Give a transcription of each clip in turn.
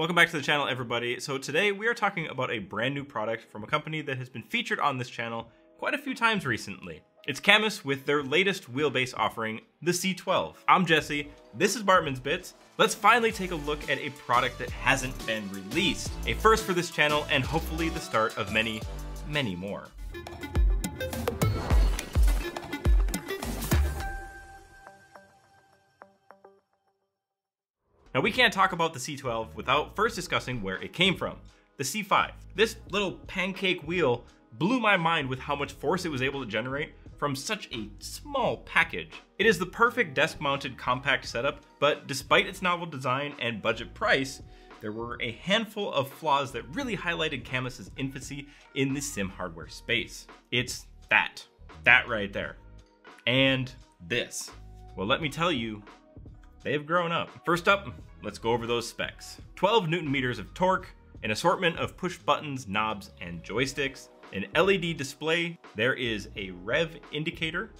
Welcome back to the channel, everybody. So today we are talking about a brand new product from a company that has been featured on this channel quite a few times recently. It's CAMMUS with their latest wheelbase offering, the C12. I'm Jesse, this is Bartman's Bits. Let's finally take a look at a product that hasn't been released. A first for this channel and hopefully the start of many, many more. Now we can't talk about the C12 without first discussing where it came from, the C5. This little pancake wheel blew my mind with how much force it was able to generate from such a small package. It is the perfect desk-mounted compact setup, but despite its novel design and budget price, there were a handful of flaws that really highlighted CAMMUS's infancy in the sim hardware space. It's that right there, and this. Well, let me tell you, they've grown up. First up, let's go over those specs. 12 Newton meters of torque, an assortment of push buttons, knobs, and joysticks, an LED display, there is a rev indicator,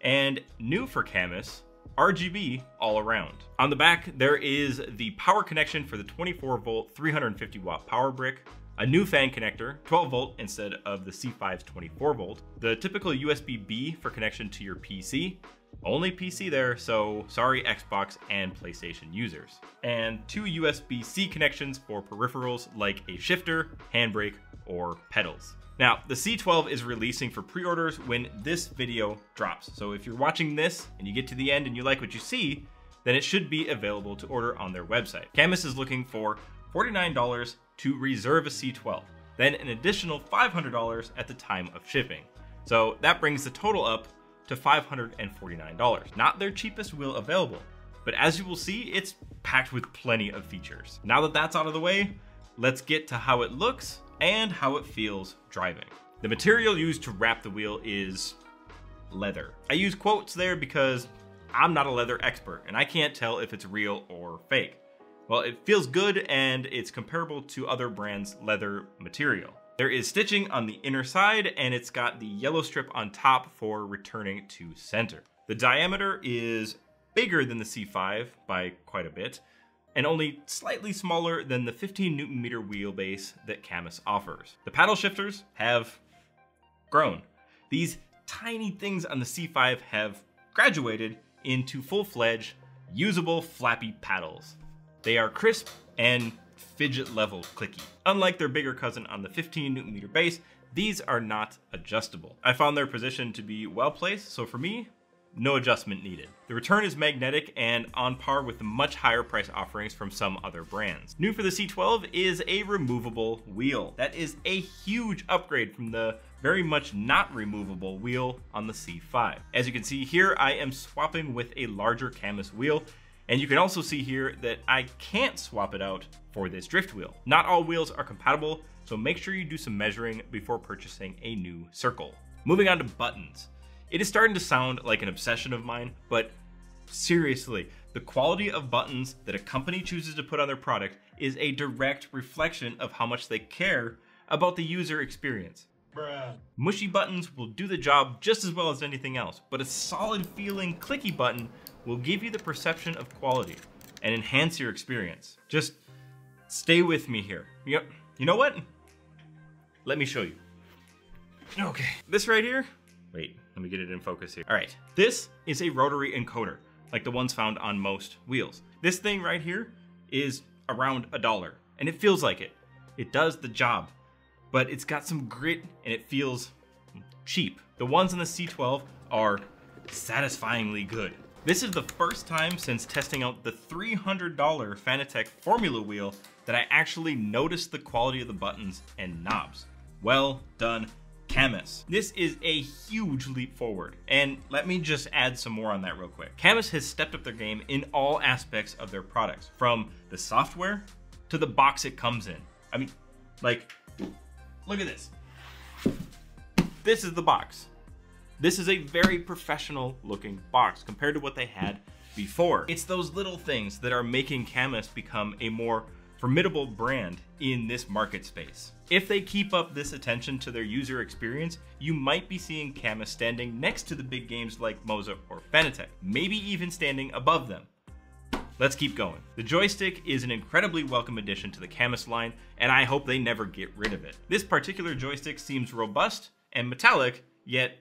and new for CAMMUS, RGB all around. On the back, there is the power connection for the 24 volt, 350 watt power brick, a new fan connector, 12 volt instead of the C5's 24 volt, the typical USB-B for connection to your PC, only PC there, so sorry Xbox and PlayStation users. And two USB-C connections for peripherals like a shifter, handbrake, or pedals. Now, the C12 is releasing for pre-orders when this video drops. So if you're watching this and you get to the end and you like what you see, then it should be available to order on their website. CAMMUS is looking for $49 to reserve a C12, then an additional $500 at the time of shipping. So that brings the total up to $549. Not their cheapest wheel available, but as you will see, it's packed with plenty of features. Now that that's out of the way, let's get to how it looks and how it feels driving. The material used to wrap the wheel is leather. I use quotes there because I'm not a leather expert and I can't tell if it's real or fake. Well, it feels good and it's comparable to other brands' leather material. There is stitching on the inner side and it's got the yellow strip on top for returning to center. The diameter is bigger than the C5 by quite a bit and only slightly smaller than the 15 Newton meter wheelbase that CAMMUS offers. The paddle shifters have grown. These tiny things on the C5 have graduated into full-fledged usable flappy paddles. They are crisp and fidget level clicky. Unlike their bigger cousin on the 15 Newton meter base, these are not adjustable. I found their position to be well placed, so for me, no adjustment needed. The return is magnetic and on par with the much higher price offerings from some other brands. New for the C12 is a removable wheel. That is a huge upgrade from the very much not removable wheel on the C5. As you can see here, I am swapping with a larger CAMMUS wheel. And you can also see here that I can't swap it out for this drift wheel. Not all wheels are compatible, so make sure you do some measuring before purchasing a new circle. Moving on to buttons. It is starting to sound like an obsession of mine, but seriously, the quality of buttons that a company chooses to put on their product is a direct reflection of how much they care about the user experience. Bruh. Mushy buttons will do the job just as well as anything else, but a solid feeling clicky button will give you the perception of quality and enhance your experience. Just stay with me here. Yep. You know what? Let me show you. Okay. This right here, wait, let me get it in focus here. All right, this is a rotary encoder, like the ones found on most wheels. This thing right here is around $1 and it feels like it. It does the job, but it's got some grit and it feels cheap. The ones on the C12 are satisfyingly good. This is the first time since testing out the $300 Fanatec formula wheel that I actually noticed the quality of the buttons and knobs. Well done, CAMMUS. This is a huge leap forward. And let me just add some more on that real quick. CAMMUS has stepped up their game in all aspects of their products, from the software to the box it comes in. I mean, like, look at this. This is the box. This is a very professional looking box compared to what they had before. It's those little things that are making CAMMUS become a more formidable brand in this market space. If they keep up this attention to their user experience, you might be seeing CAMMUS standing next to the big games like Moza or Fanatec, maybe even standing above them. Let's keep going. The joystick is an incredibly welcome addition to the CAMMUS line, and I hope they never get rid of it. This particular joystick seems robust and metallic, yet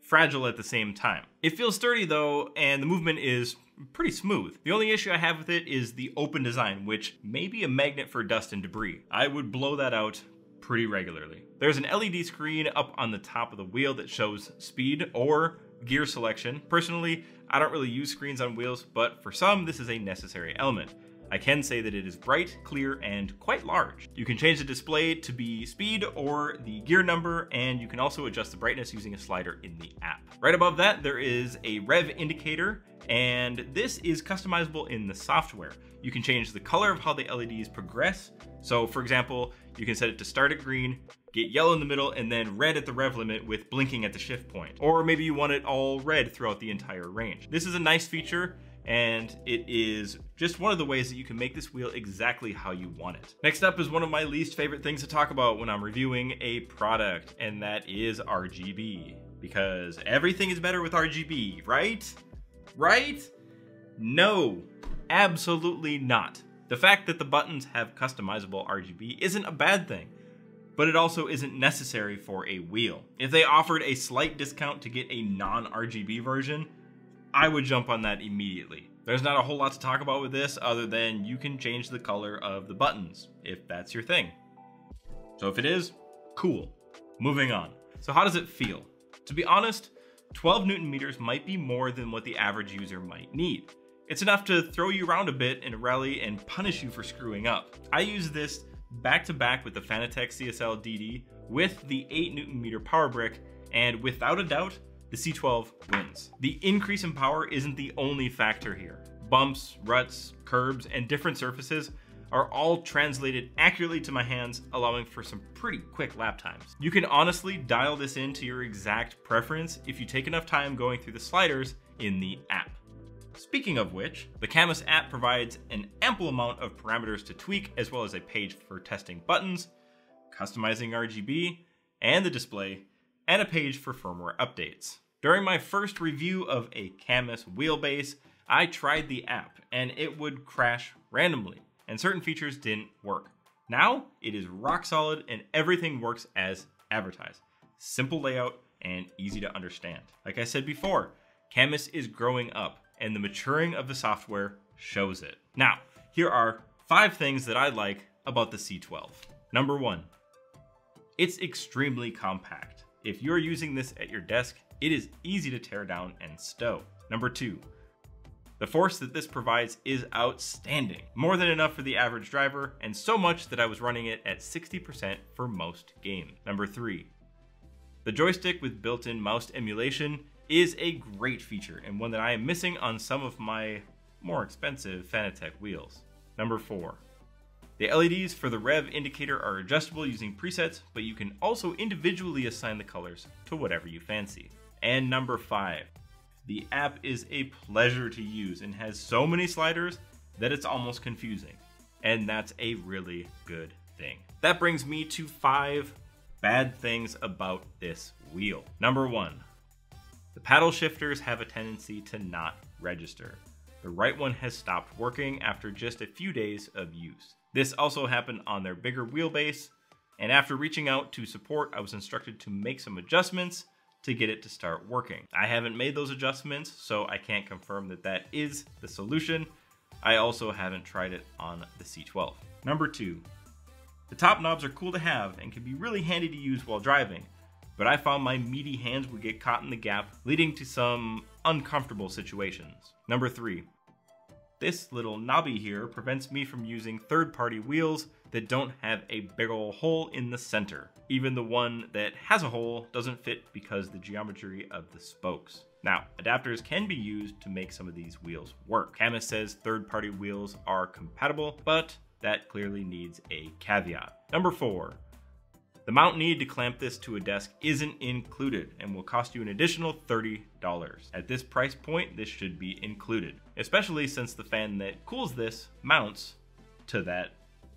fragile at the same time. It feels sturdy though, and the movement is pretty smooth. The only issue I have with it is the open design, which may be a magnet for dust and debris. I would blow that out pretty regularly. There's an LED screen up on the top of the wheel that shows speed or gear selection. Personally, I don't really use screens on wheels, but for some, this is a necessary element. I can say that it is bright, clear, and quite large. You can change the display to be speed or the gear number, and you can also adjust the brightness using a slider in the app. Right above that, there is a rev indicator, and this is customizable in the software. You can change the color of how the LEDs progress. So for example, you can set it to start at green, get yellow in the middle, and then red at the rev limit with blinking at the shift point. Or maybe you want it all red throughout the entire range. This is a nice feature, and it is just one of the ways that you can make this wheel exactly how you want it. Next up is one of my least favorite things to talk about when I'm reviewing a product, and that is RGB. Because everything is better with RGB, right? Right? No, absolutely not. The fact that the buttons have customizable RGB isn't a bad thing, but it also isn't necessary for a wheel. If they offered a slight discount to get a non-RGB version, I would jump on that immediately. There's not a whole lot to talk about with this other than you can change the color of the buttons if that's your thing. So if it is, cool. Moving on. So how does it feel? To be honest, 12 Newton meters might be more than what the average user might need. It's enough to throw you around a bit in a rally and punish you for screwing up. I use this back to back with the Fanatec CSL DD with the 8 Newton meter power brick, and without a doubt, the C12 wins. The increase in power isn't the only factor here. Bumps, ruts, curbs, and different surfaces are all translated accurately to my hands, allowing for some pretty quick lap times. You can honestly dial this into your exact preference if you take enough time going through the sliders in the app. Speaking of which, the CAMMUS app provides an ample amount of parameters to tweak, as well as a page for testing buttons, customizing RGB and the display, and a page for firmware updates. During my first review of a CAMMUS wheelbase, I tried the app and it would crash randomly and certain features didn't work. Now it is rock solid and everything works as advertised. Simple layout and easy to understand. Like I said before, CAMMUS is growing up and the maturing of the software shows it. Now, here are 5 things that I like about the C12. Number 1, it's extremely compact. If you're using this at your desk, it is easy to tear down and stow. Number 2, the force that this provides is outstanding. More than enough for the average driver, and so much that I was running it at 60% for most games. Number 3, the joystick with built-in mouse emulation is a great feature and one that I am missing on some of my more expensive Fanatec wheels. Number 4, the LEDs for the rev indicator are adjustable using presets, but you can also individually assign the colors to whatever you fancy. And number 5, the app is a pleasure to use and has so many sliders that it's almost confusing. And that's a really good thing. That brings me to 5 bad things about this wheel. Number 1, the paddle shifters have a tendency to not register. The right one has stopped working after just a few days of use. This also happened on their bigger wheelbase, and after reaching out to support, I was instructed to make some adjustments to get it to start working. I haven't made those adjustments, so I can't confirm that that is the solution. I also haven't tried it on the C12. Number 2, the top knobs are cool to have and can be really handy to use while driving, but I found my meaty hands would get caught in the gap, leading to some uncomfortable situations. Number 3, this little knobby here prevents me from using third-party wheels that don't have a big ol' hole in the center. Even the one that has a hole doesn't fit because the geometry of the spokes. Now, adapters can be used to make some of these wheels work. CAMMUS says third-party wheels are compatible, but that clearly needs a caveat. Number 4, the mount needed to clamp this to a desk isn't included and will cost you an additional $30. At this price point, this should be included, especially since the fan that cools this mounts to that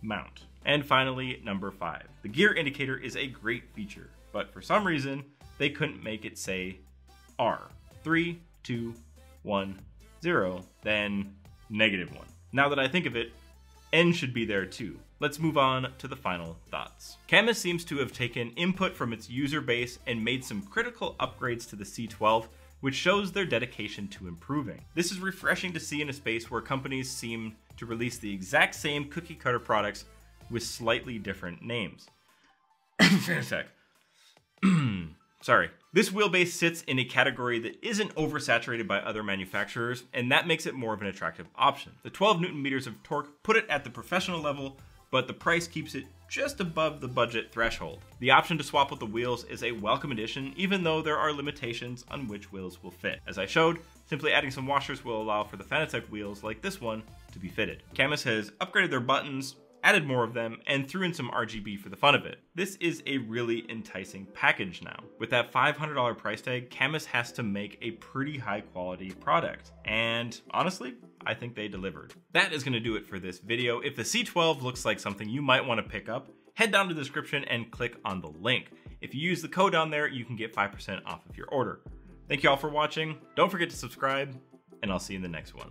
mount. And finally, number 5, the gear indicator is a great feature, but for some reason, they couldn't make it say R, 3, 2, 1, 0, then -1. Now that I think of it, N should be there too. Let's move on to the final thoughts. CAMMUS seems to have taken input from its user base and made some critical upgrades to the C12, which shows their dedication to improving. This is refreshing to see in a space where companies seem to release the exact same cookie cutter products with slightly different names. Fanatec. Sorry. This wheelbase sits in a category that isn't oversaturated by other manufacturers, and that makes it more of an attractive option. The 12 Newton meters of torque put it at the professional level, but the price keeps it just above the budget threshold. The option to swap with the wheels is a welcome addition, even though there are limitations on which wheels will fit. As I showed, simply adding some washers will allow for the Fanatec wheels like this one to be fitted. CAMMUS has upgraded their buttons, added more of them, and threw in some RGB for the fun of it. This is a really enticing package now. With that $500 price tag, CAMMUS has to make a pretty high quality product. And honestly, I think they delivered. That is gonna do it for this video. If the C12 looks like something you might wanna pick up, head down to the description and click on the link. If you use the code down there, you can get 5% off of your order. Thank you all for watching. Don't forget to subscribe, and I'll see you in the next one.